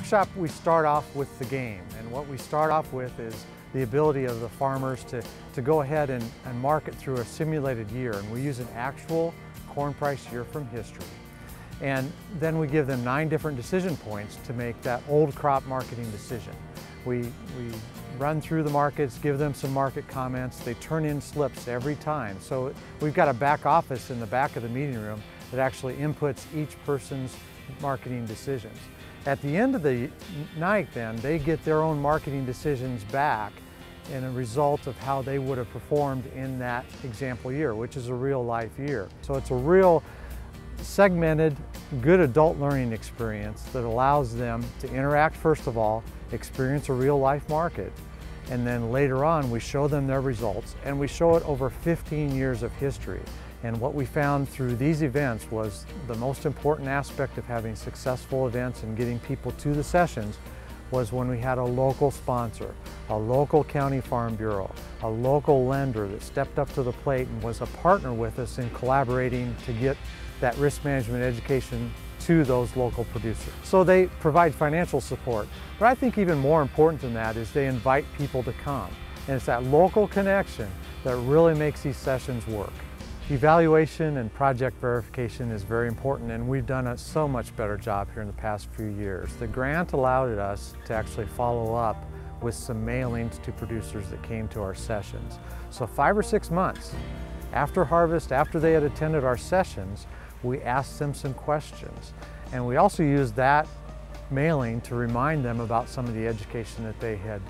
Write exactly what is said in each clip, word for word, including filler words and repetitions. workshop, we start off with the game, and what we start off with is the ability of the farmers to, to go ahead and, and market through a simulated year, and we use an actual corn price year from history. And then we give them nine different decision points to make that old crop marketing decision. We, we run through the markets, give them some market comments, they turn in slips every time. So we've got a back office in the back of the meeting room that actually inputs each person's marketing decisions. At the end of the night then, they get their own marketing decisions back and a result of how they would have performed in that example year, which is a real life year. So it's a real segmented, good adult learning experience that allows them to interact first of all, experience a real life market, and then later on we show them their results, and we show it over fifteen years of history. And what we found through these events was the most important aspect of having successful events and getting people to the sessions was when we had a local sponsor, a local county farm bureau, a local lender that stepped up to the plate and was a partner with us in collaborating to get that risk management education to those local producers. So they provide financial support, but I think even more important than that is they invite people to come. And it's that local connection that really makes these sessions work. Evaluation and project verification is very important, and we've done a so much better job here in the past few years. The grant allowed us to actually follow up with some mailings to producers that came to our sessions. So five or six months after harvest, after they had attended our sessions, we asked them some questions. And we also used that mailing to remind them about some of the education that they had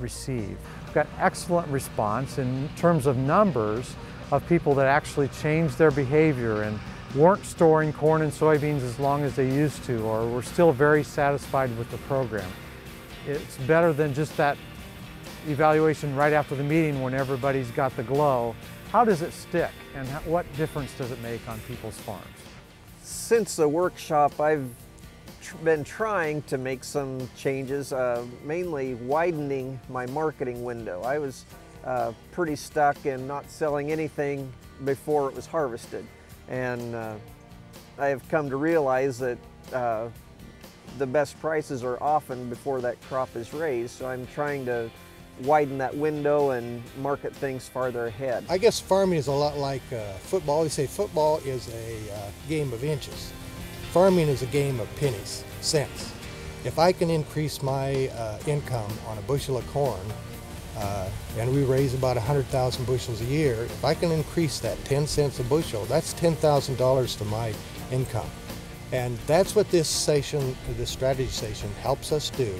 received. We've got excellent response in terms of numbers of people that actually changed their behavior and weren't storing corn and soybeans as long as they used to, or were still very satisfied with the program. It's better than just that evaluation right after the meeting when everybody's got the glow. How does it stick, and what difference does it make on people's farms? Since the workshop, I've tr been trying to make some changes, uh, mainly widening my marketing window. I was Uh, pretty stuck in not selling anything before it was harvested. And uh, I have come to realize that uh, the best prices are often before that crop is raised. So I'm trying to widen that window and market things farther ahead. I guess farming is a lot like uh, football. They say football is a uh, game of inches. Farming is a game of pennies, cents. If I can increase my uh, income on a bushel of corn, Uh, and we raise about one hundred thousand bushels a year, if I can increase that ten cents a bushel, that's ten thousand dollars to my income. And that's what this session, this strategy session helps us do,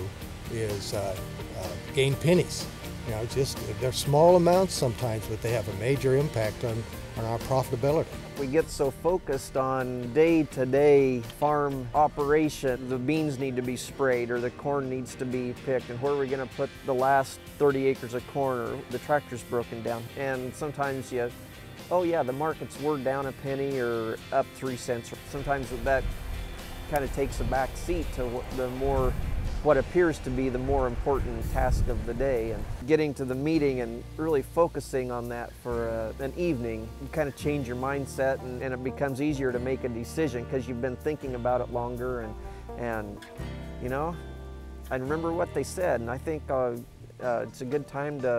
is uh, uh, gain pennies. You know, just, they're small amounts sometimes, but they have a major impact on, on our profitability. We get so focused on day-to-day farm operation. The beans need to be sprayed, or the corn needs to be picked, and where are we going to put the last thirty acres of corn, or the tractor's broken down. And sometimes you, oh yeah, the markets were down a penny or up three cents. Sometimes that kind of takes a back seat to the more, what appears to be the more important task of the day. And getting to the meeting and really focusing on that for uh, an evening, you kind of change your mindset, and, and it becomes easier to make a decision because you've been thinking about it longer. And, and you know, I remember what they said, and I think uh, uh, it's a good time to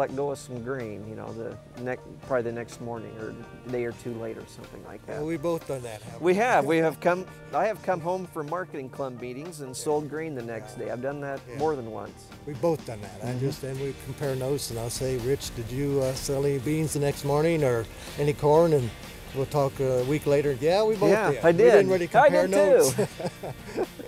let go of some grain, you know, the next, probably the next morning or a day or two later, something like that. Well, we've both done that, haven't we? We have. We have come, I have come home from marketing club meetings and yeah. sold grain the next yeah. day. I've done that yeah. more than once. We've both done that. Mm-hmm. I just, and we compare notes, and I'll say, Rich, did you uh, sell any beans the next morning or any corn? And we'll talk a week later. Yeah, we both yeah, did. I did. We didn't really compare I did notes. Too.